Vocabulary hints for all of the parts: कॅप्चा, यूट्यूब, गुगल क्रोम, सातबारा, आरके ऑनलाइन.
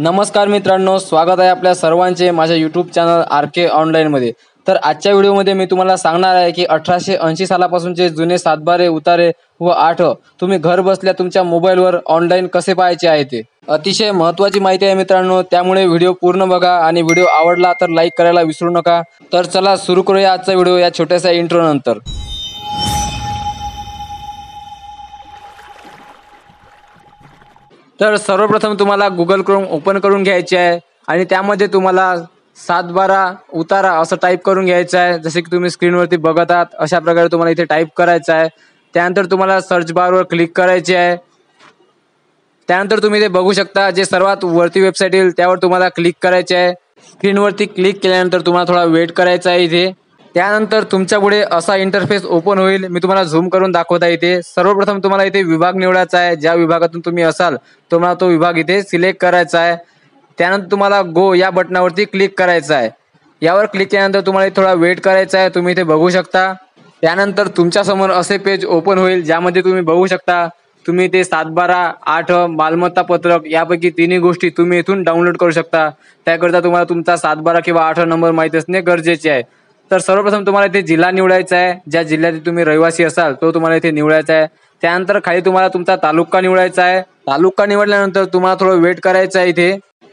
नमस्कार मित्रांनो, स्वागत आहे आपल्या सर्वांचे माझ्या यूट्यूब चॅनल आरके ऑनलाइनमध्ये। तर आजच्या व्हिडिओमध्ये मी तुम्हाला सांगणार आहे की 1880 सालापासूनचे जुने सातबारे, उतारे व आठ तुम्ही घर बसल्या तुमच्या मोबाईलवर ऑनलाइन कसे पाहायचे आहे ते अतिशय महत्त्वाची माहिती आहे मित्रांनो, त्यामुळे व्हिडिओ पूर्ण बघा आणि व्हिडिओ आवडला तर लाईक करायला विसरू नका। तर चला सुरू करूया आजचा व्हिडिओ या छोट्याशा इंट्रो नंतर। तर सर्वप्रथम तुम्हाला गुगल क्रोम ओपन करून घ्यायचे आहे आणि त्यामध्ये तुम्हाला सातबारा उतारा असं टाईप करून घ्यायचं आहे, जसे की तुम्ही स्क्रीनवरती बघत आहात अशा प्रकारे तुम्हाला इथे टाईप करायचं आहे। त्यानंतर तुम्हाला सर्च बारवर क्लिक करायचे आहे। त्यानंतर तुम्ही ते बघू शकता जे सर्वात वरती वेबसाईट येईल त्यावर तुम्हाला क्लिक करायचे आहे। स्क्रीनवरती क्लिक केल्यानंतर तुम्हाला थोडा वेट करायचा आहे इथे। त्यानंतर तुमच्या पुढे असा इंटरफेस ओपन होईल, मी तुम्हाला झूम करून दाखवता। इथे सर्वप्रथम तुम्हाला इथे विभाग निवडायचा आहे, ज्या विभागातून तुम्ही असाल तुम्हाला तो विभाग इथे सिलेक्ट करायचा आहे। त्यानंतर तुम्हाला गो या बटनावरती क्लिक करायचं आहे। यावर क्लिक केल्यानंतर तुम्हाला थोडा वेट करायचा आहे, तुम्ही इथे बघू शकता। त्यानंतर तुमच्यासमोर असे पेज ओपन होईल ज्यामध्ये तुम्ही बघू शकता तुम्ही ते सातबारा, आठ, मालमत्ता पत्रक यापैकी तिन्ही गोष्टी तुम्ही इथून डाउनलोड करू शकता। त्याकरता तुम्हाला तुमचा सातबारा किंवा आठ नंबर माहीत असणे गरजेचे आहे। तर सर्वप्रथम तुम्हाला इथे जिल्हा निवडायचा आहे, ज्या जिल्ह्यात तुम्ही रहिवासी असाल तो तुम्हाला इथे निवडायचा आहे। त्यानंतर खाली तुम्हाला तुमचा तालुका निवडायचा आहे। तालुका निवडल्यानंतर तुम्हाला थोडं वेट करायचं आहे इथे।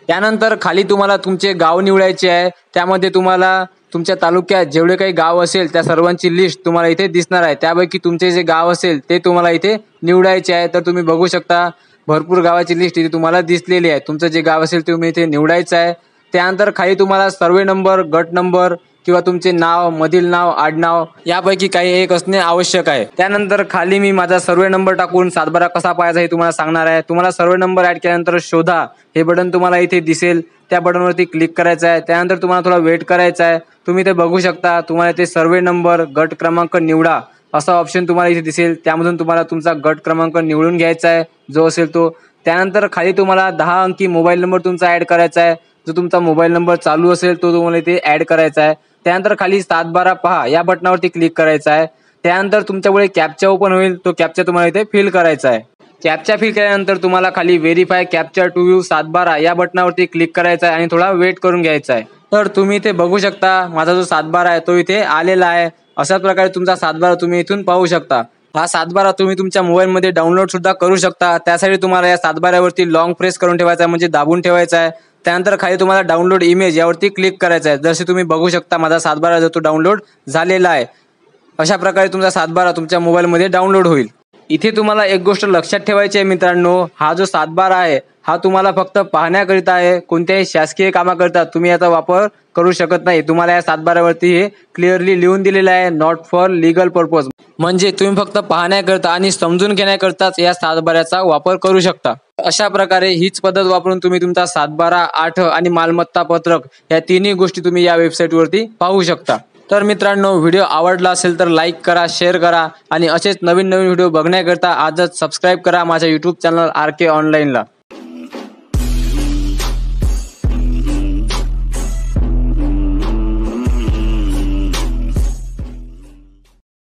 त्यानंतर खाली तुम्हाला तुमचे गाव निवडायचे आहे, त्यामध्ये तुम्हाला तुमच्या तालुक्यात जेवढे काही गाव असेल त्या सर्वांची लिस्ट तुम्हाला इथे दिसणार आहे। त्यापैकी तुमचे जे गाव असेल ते तुम्हाला इथे निवडायचे आहे। तर तुम्ही बघू शकता भरपूर गावाची लिस्ट इथे तुम्हाला दिसलेली आहे, तुमचं जे गाव असेल ते तुम्ही इथे निवडायचं आहे। त्यानंतर खाली तुम्हाला सर्वे नंबर, गट नंबर किंवा तुमचे नाव, मधील नाव, आडनाव यापैकी काही एक असणे आवश्यक आहे। त्यानंतर खाली मी माझा सर्वे नंबर टाकून सातबारा कसा पाहायचा हे तुम्हाला सांगणार आहे। तुम्हाला सर्वे नंबर ॲड केल्यानंतर शोधा हे बटन तुम्हाला इथे दिसेल, त्या बटनवरती क्लिक करायचं आहे। त्यानंतर तुम्हाला थोडा वेट करायचा आहे, तुम्ही ते बघू शकता तुम्हाला इथे सर्वे नंबर, गट क्रमांक निवडा असा ऑप्शन तुम्हाला इथे दिसेल, त्यामधून तुम्हाला तुमचा गट क्रमांक निवडून घ्यायचा आहे जो असेल तो। त्यानंतर खाली तुम्हाला 10 अंकी मोबाईल नंबर तुमचा ॲड करायचा आहे, जो तुमचा मोबाईल नंबर चालू असेल तो तुम्हाला इथे ॲड करायचा आहे। त्यानंतर खाली सातबारा पहा या बटनावरती क्लिक करायचं आहे। त्यानंतर तुमच्यापुढे कॅप्चा ओपन होईल, तो कॅप्चा तुम्हाला इथे फिल करायचा आहे। कॅप्चा फिल केल्यानंतर तुम्हाला खाली व्हेरीफाय कॅप्चा टू व्ह्यू सातबारा या बटनावरती क्लिक करायचा आहे आणि थोडा वेट करून घ्यायचा आहे। तर तुम्ही इथे बघू शकता माझा जो सातबारा आहे तो इथे आलेला आहे। अशा प्रकारे तुमचा सातबारा तुम्ही इथून पाहू शकता। हा सातबारा तुम्ही तुमच्या मोबाईलमध्ये डाउनलोड सुद्धा करू शकता, त्यासाठी तुम्हाला या सातबाऱ्यावरती लॉंग प्रेस करून ठेवायचा आहे, म्हणजे दाबून ठेवायचा आहे। त्यानंतर खाली तुम्हाला डाउनलोड इमेज यावरती क्लिक करायचं आहे। जसे तुम्ही बघू शकता माझा सातबारा जो तो डाउनलोड झालेला आहे। अशा प्रकारे तुमचा सातबारा तुमच्या मोबाईलमध्ये डाउनलोड होईल। इथे तुम्हाला एक गोष्ट लक्षात ठेवायची आहे मित्रांनो, हा जो सातबारा आहे हा तुम्हाला फक्त पाहण्याकरिता आहे, कोणत्याही शासकीय कामाकरिता तुम्ही याचा वापर करू शकत नाही। तुम्हाला या सातबारावरती हे क्लिअरली लिहून दिलेलं आहे, नॉट फॉर लीगल पर्पज, म्हणजे तुम्ही फक्त पाहण्याकरता आणि समजून घेण्याकरताच या सातबाऱ्याचा वापर करू शकता। अशा प्रकारे हीच पद्धत वापरून तुम्ही तुमचा सातबारा, आठ आणि मालमत्ता पत्रक या तिन्ही गोष्टी तुम्ही या वेबसाईटवरती पाहू शकता। तर मित्रांनो, व्हिडिओ आवडला असेल तर लाईक करा, शेअर करा आणि असेच नवीन नवीन व्हिडिओ बघण्याकरता आजच सबस्क्राईब करा माझ्या यूट्यूब चॅनल आरके ऑनलाइनला।